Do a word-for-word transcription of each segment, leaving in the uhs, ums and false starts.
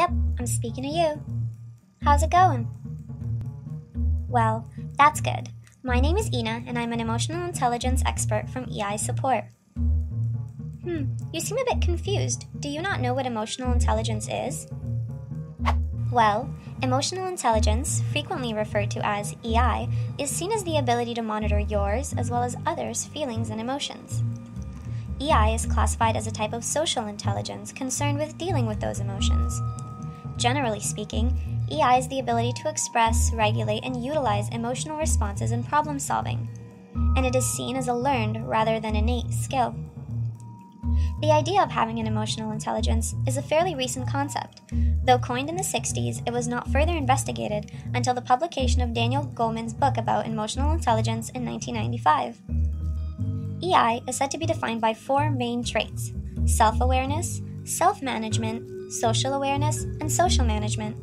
Yep, I'm speaking to you. How's it going? Well, that's good. My name is Ina, and I'm an emotional intelligence expert from E I Support. Hmm, you seem a bit confused. Do you not know what emotional intelligence is? Well, emotional intelligence, frequently referred to as E I, is seen as the ability to monitor yours as well as others' feelings and emotions. E I is classified as a type of social intelligence concerned with dealing with those emotions. Generally speaking, E I is the ability to express, regulate, and utilize emotional responses in problem solving, and it is seen as a learned rather than innate skill. The idea of having an emotional intelligence is a fairly recent concept. Though coined in the sixties, it was not further investigated until the publication of Daniel Goleman's book about emotional intelligence in nineteen ninety-five. E I is said to be defined by four main traits: self-awareness, self-management, social awareness, and social management.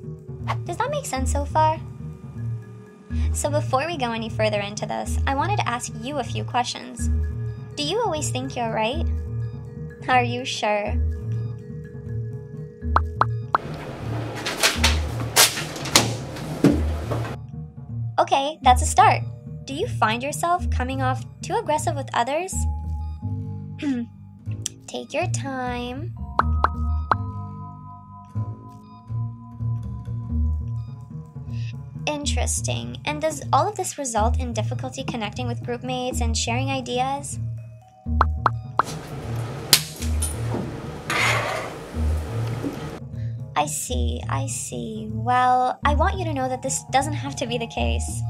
Does that make sense so far? So before we go any further into this, I wanted to ask you a few questions. Do you always think you're right? Are you sure? Okay, that's a start. Do you find yourself coming off too aggressive with others? Take your time. Interesting. And does all of this result in difficulty connecting with group mates and sharing ideas? I see, I see. Well, I want you to know that this doesn't have to be the case.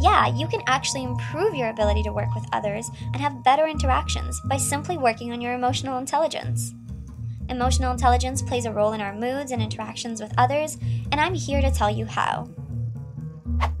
Yeah, you can actually improve your ability to work with others and have better interactions by simply working on your emotional intelligence. Emotional intelligence plays a role in our moods and interactions with others, and I'm here to tell you how.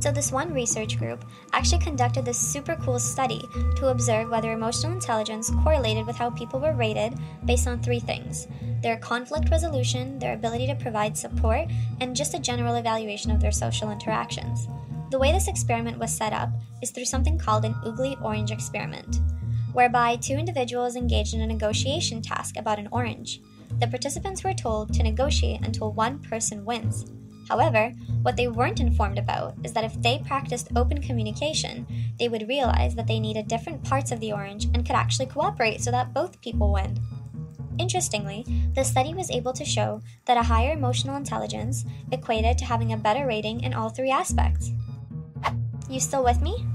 So this one research group actually conducted this super cool study to observe whether emotional intelligence correlated with how people were rated based on three things: their conflict resolution, their ability to provide support, and just a general evaluation of their social interactions. The way this experiment was set up is through something called an oogly-orange experiment, whereby two individuals engaged in a negotiation task about an orange. The participants were told to negotiate until one person wins. However, what they weren't informed about is that if they practiced open communication, they would realize that they needed different parts of the orange and could actually cooperate so that both people win. Interestingly, the study was able to show that a higher emotional intelligence equated to having a better rating in all three aspects. You still with me?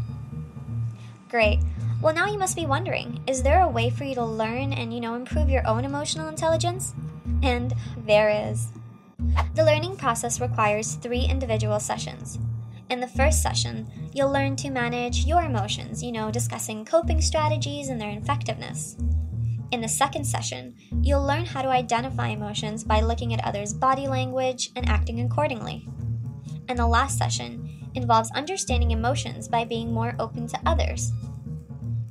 Great. Well, now you must be wondering, is there a way for you to learn and, you know, improve your own emotional intelligence? And there is. The learning process requires three individual sessions. In the first session, you'll learn to manage your emotions, you know, discussing coping strategies and their effectiveness. In the second session, you'll learn how to identify emotions by looking at others' body language and acting accordingly. And the last session involves understanding emotions by being more open to others.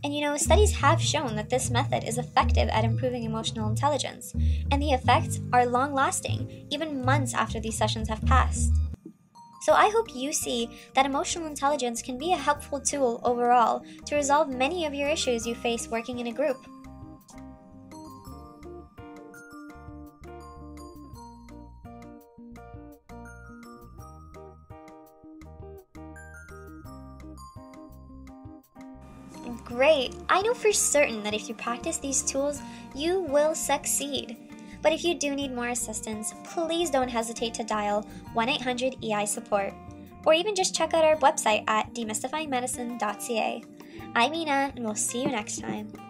And you know, studies have shown that this method is effective at improving emotional intelligence, and the effects are long-lasting, even months after these sessions have passed. So I hope you see that emotional intelligence can be a helpful tool overall to resolve many of your issues you face working in a group. Great! I know for certain that if you practice these tools, you will succeed. But if you do need more assistance, please don't hesitate to dial one eight hundred E I Support, or even just check out our website at demystifying medicine dot C A. I'm Ina, and we'll see you next time.